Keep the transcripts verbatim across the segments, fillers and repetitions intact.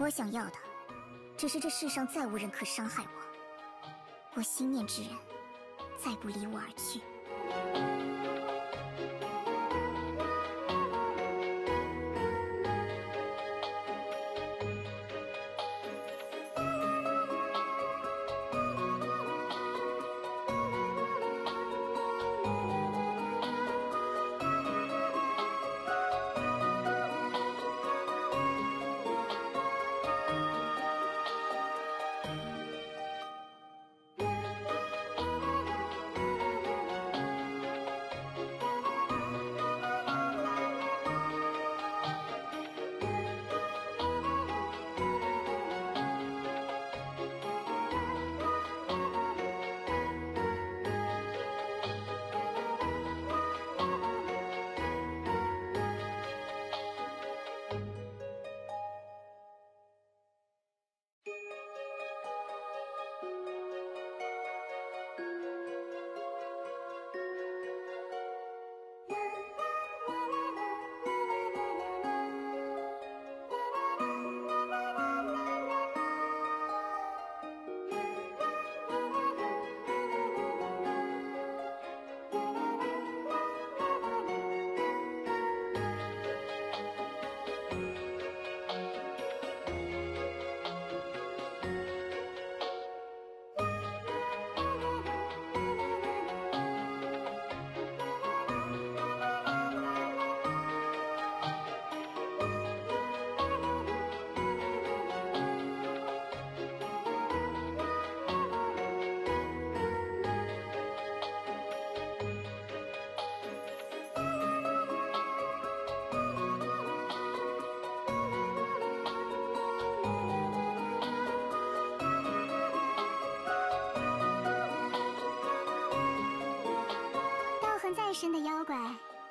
我想要的，只是这世上再无人可伤害我，我心念之人，再不离我而去。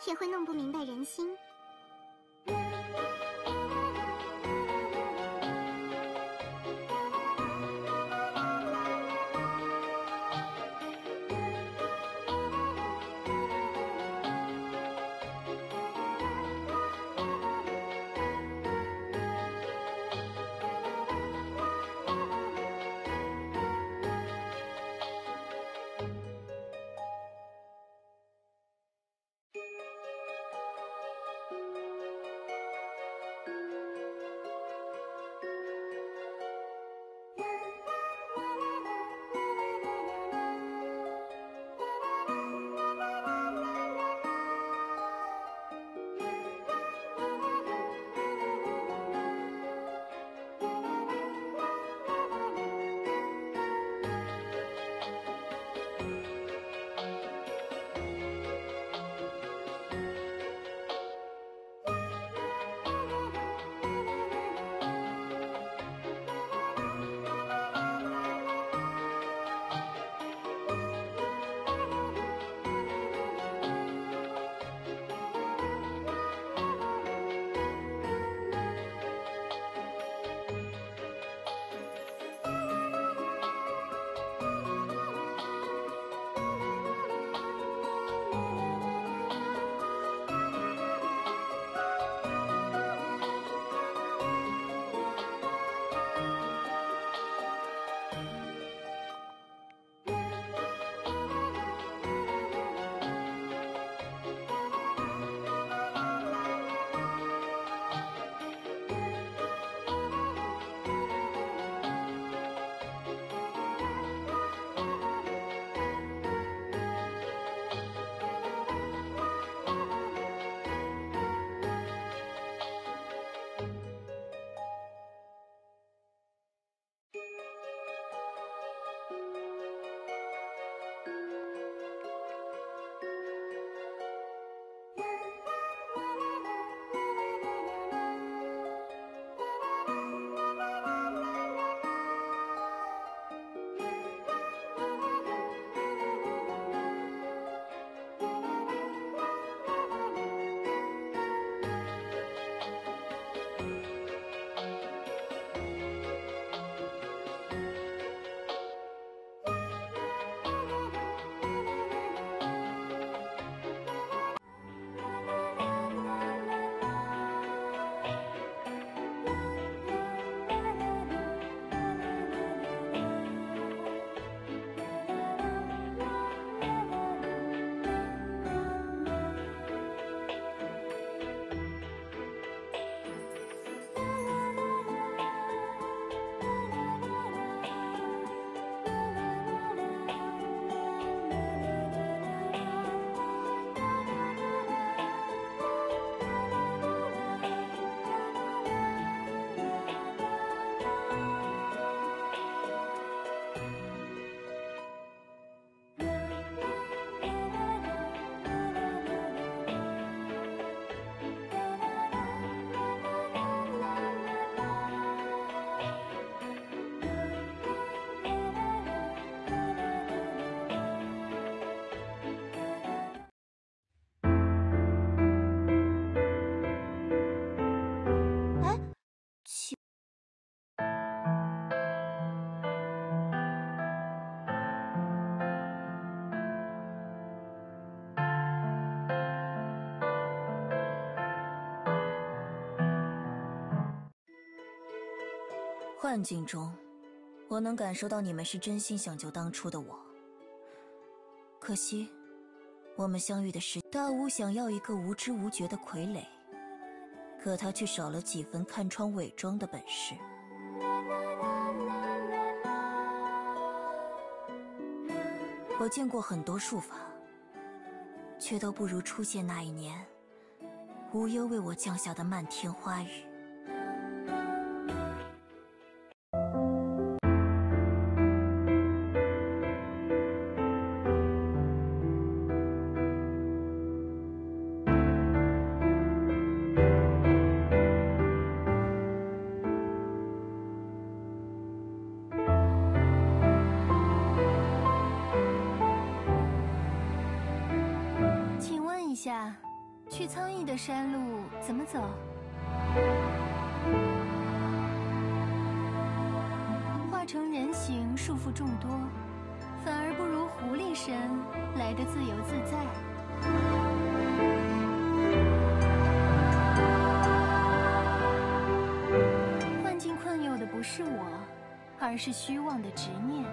也会弄不明白人心。幻境中，我能感受到你们是真心想救当初的我。可惜，我们相遇的时，大巫想要一个无知无觉的傀儡，可他却少了几分看穿伪装的本事。 我见过很多术法，却都不如出现那一年，无忧为我降下的漫天花雨。山路怎么走？化成人形束缚众多，反而不如狐狸身来得自由自在。幻境困囿的不是我，而是虚妄的执念。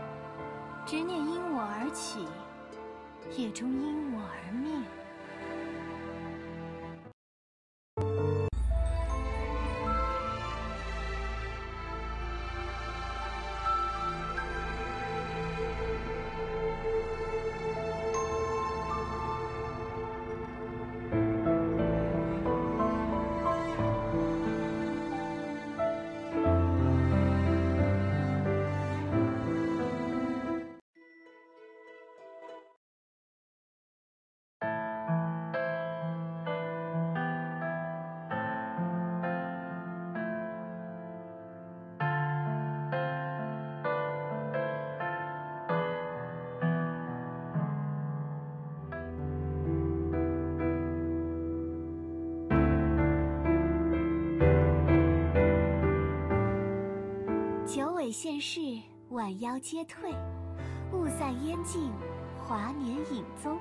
执念因我而起，也终因我而灭。 现世，晚腰皆退，雾散烟尽，华年影踪。